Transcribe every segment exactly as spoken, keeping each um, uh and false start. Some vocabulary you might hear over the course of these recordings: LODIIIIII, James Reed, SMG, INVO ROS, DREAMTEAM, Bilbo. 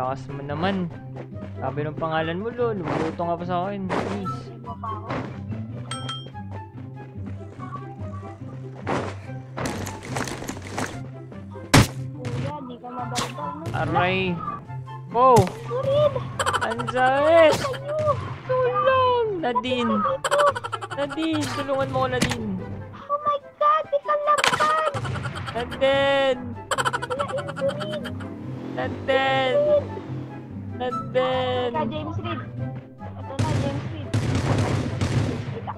Lakas naman naman. Sabi ng pangalan mo, lol. Luto nga pa sa akin. Please. Aray. Go! Anzaes! Tulong! Nadine! Nadine! Tulungan mo ko, Nadine! Oh my God! Ikang lapad! Nadine! Nadine! Nadine! Ito James Reed! Ito na, James Reed!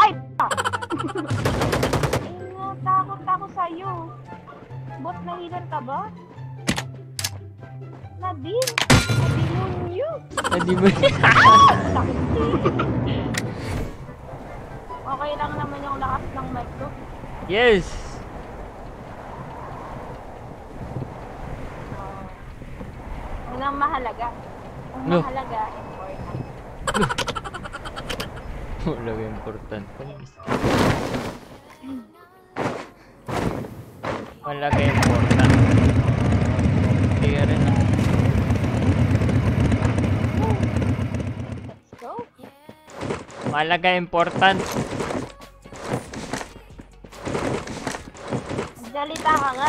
Ay! Takot ako sa'yo! Bot, nahilan ka ba? Nadine! Nadimonyo! Nadimonyo! Ah! Okay lang naman yung lakas ng mic ko. Yes! Uh, walang mahalaga. Ang no. mahalaga, important. Walang important. Walang important. Kaya rin na. Malaga important. Dalita ka nga.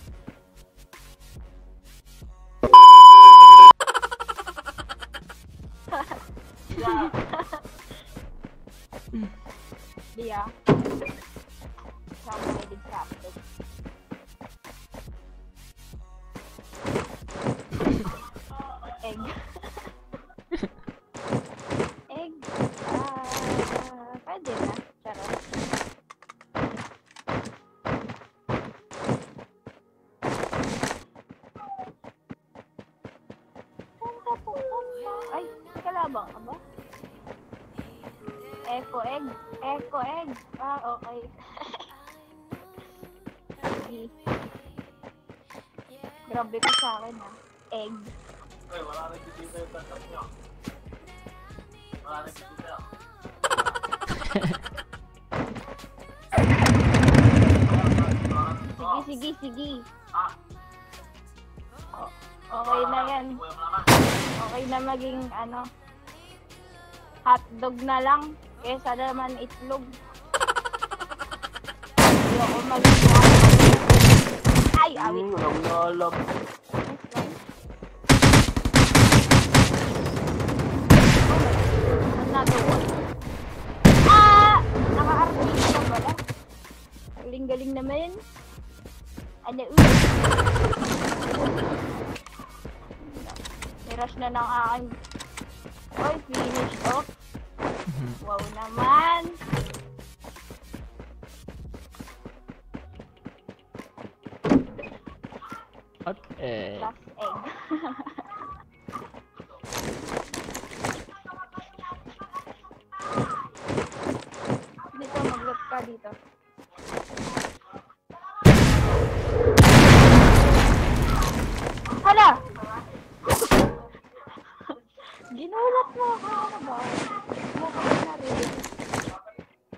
Diya. Saan mo naging traffic? Egg. Egg. Ah, pwede na. Charot. Punta po. Ay, kalabang ka ba? Echo egg. Echo egg. Ah, okay. Okay. Grabe ka sa akin ha. Egg. Ay, wala rin dito yung tatap nyo. Wala rin dito nyo. Sige, sige, sige. Okay na yan. Okay na maging ano, hotdog na lang. Kesa naman itlog. Hindi ako maging hotdog. Ay, awit. Walang nalap. Galing naman. Ano? Nirush na ng aking. Oy, finish off. Wow naman. Okay. Last egg. Dito, mag-look ka dito. Hala! Ginulat mo ako, ano ba? Mukhang na rin.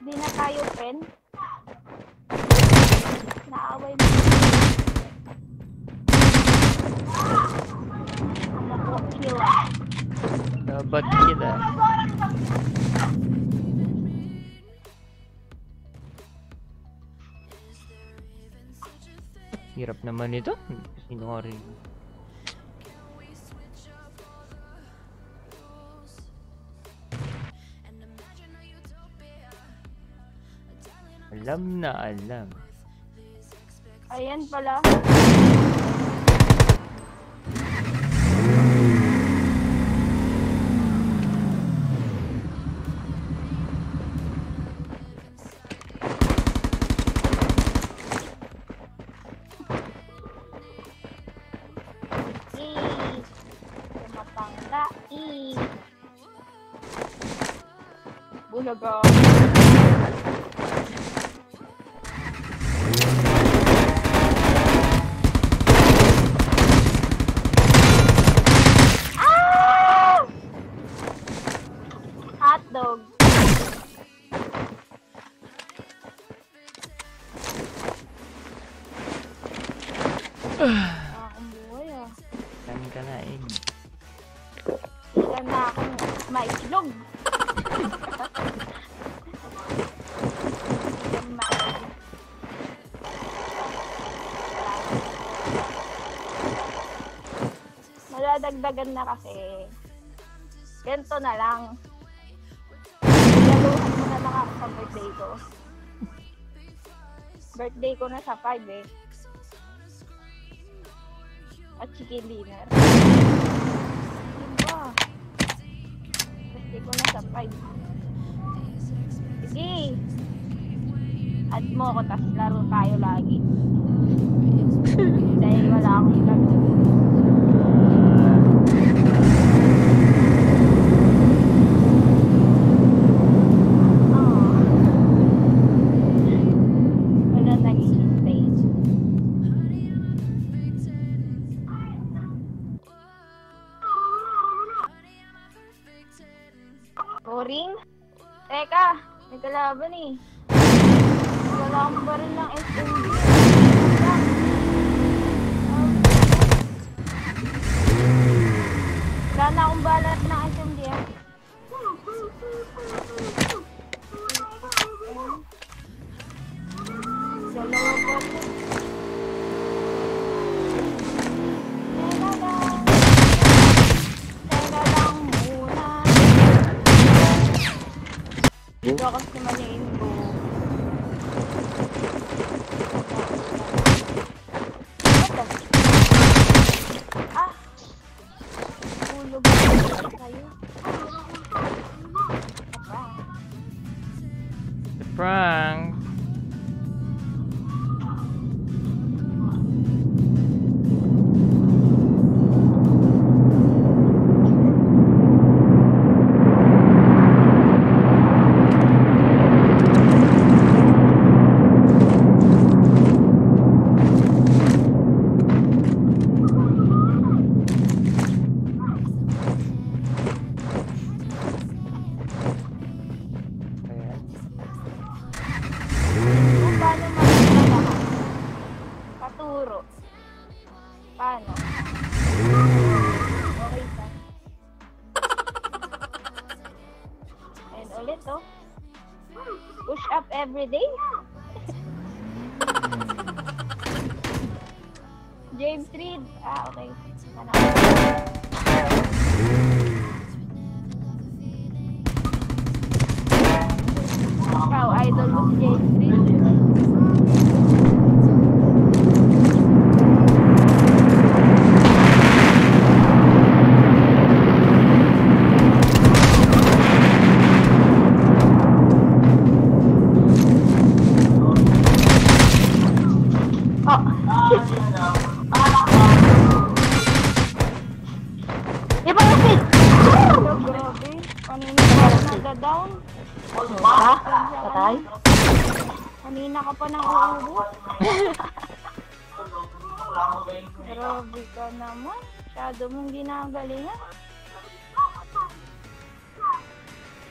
Hindi na tayo, friend. Naaway mo. Ano po, kila? Dapat kila. Hirap naman ito. Sinori. Alam na alam. Ayan pala. Yay! Tumapang na. G. Buna go. Ah! Hot dog. Dami ka na eh. Kaya na akong maitlog. Maladagdagan na kasi. Ganito na lang. Naluhan mo na lang ako sa birthday ko. Birthday ko na sa five eh. At chicken dinner. Diba? Birthday ko na sa five. Sige! Add mo ko, tapos laro tayo lagi. Dahil wala akong laro. Boring? Teka, may kalaban eh. Wala akong baril ng S M G. Wala na akong balat ng S M G eh. Dalawa ko. Teka lang. Teka lang muna. Lakas naman yung info. Ah! Ulo ba kayo? The prank! Push up every day. James Reed. Ah, okay. Ikaw, idol mo si James Reed. Kanina ka pa nang uubos. Grabe ka naman. Masyado mong ginagalingan.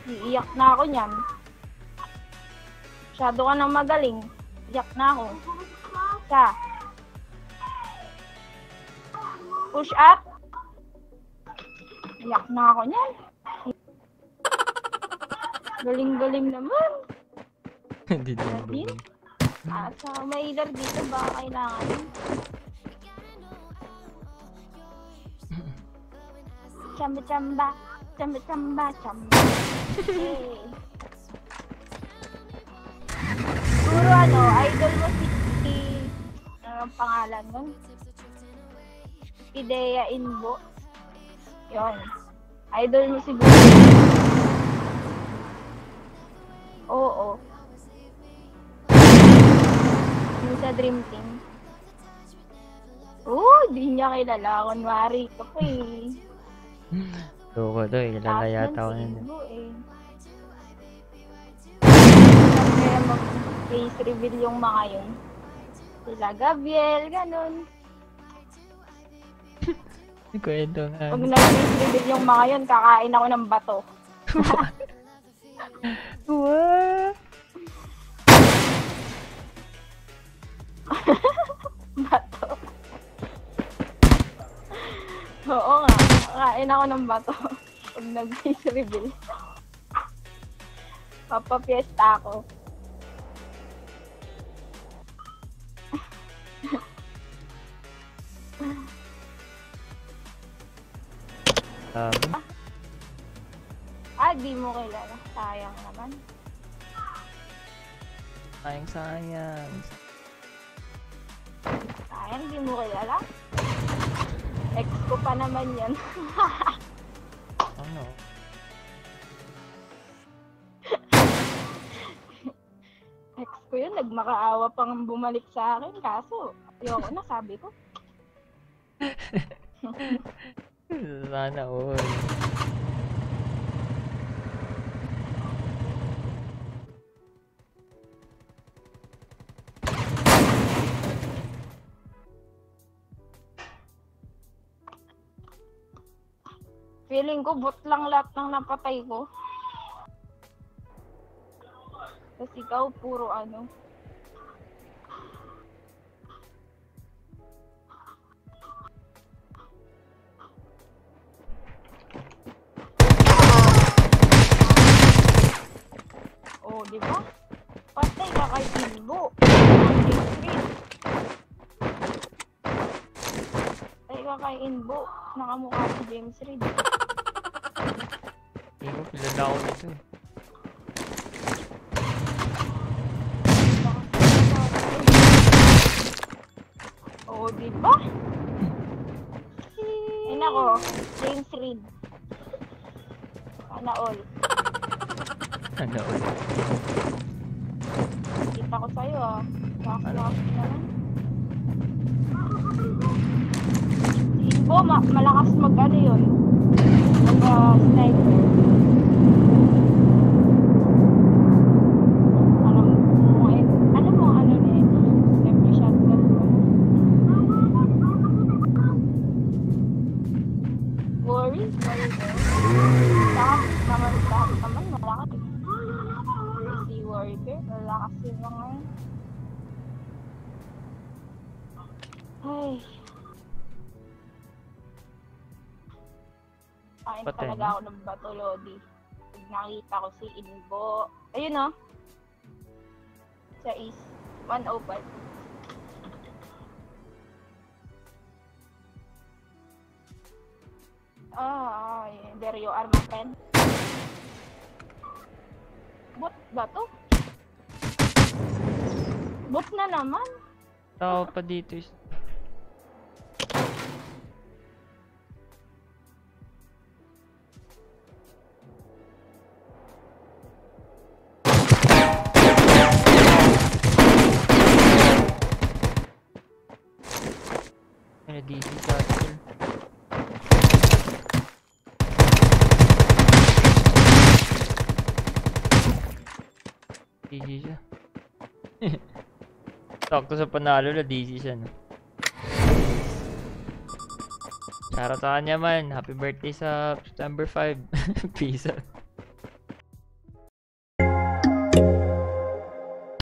Iiyak na ako niyan. Masyado ka nang magaling. Iyak na ako. Sa. Push up. Iyak na ako niyan. Galing-galing naman. Hindi din. Ah, so may healer dito ba kailangan? Chamba-chamba, chamba-chamba, chamba. Hey. Puro ano, idol mo si... si ano ang pangalan nun? Idea Inbo. Yun. Idol mo si Buko. Oo. Sa Dream Team. Oo, di niya kilala. Kunwari ka po eh. Dugo ko doy, lalaya tao yun. Kaya mag-face reveal yung mga yun. Sila Gabriel, ganun. Kwento nga. Pag nag-face reveal yung mga yun, kakain ako ng bato. What? Bato. Oo nga, kakain ako ng bato. Pag nag-face reveal. Papapiesta ako. Um. Ah, di mo kilala. Sayang naman. Sayang, sayang. Sayang, di mo kilala? Ex ko pa naman yan. Oh no. Ex ko yun, nagmakaawa pang bumalik sa akin. Kaso, ayoko na, sabi ko. Sana all. Feeling ko bot lang lahat ng napatay ko. Kasi ikaw puro ano. Diba? Patay ka kay Bilbo. Patay ka kay Bilbo. Nakamukha si James Reed. Bilbo, pilala ko nito eh. Oo, diba? Ay nako, James Reed. Sana all. Ano ulit? Kita ko sa'yo ah. Bakit-bakit naman? Bilbo, ma malakas mag-ano yun. Mag-sniper. Kain talaga ako ng bato, Lodi. Pag nakita ko si Bilbo. Ayun o. Sa is. one oh five. Ah, there you are, my friend. Bot ba to? Bot na naman. Tao pa dito is. D G siya. Sakto sa panalo na D G siya, no? Shoutout sa kanya man. Happy birthday sa September five. Peace out.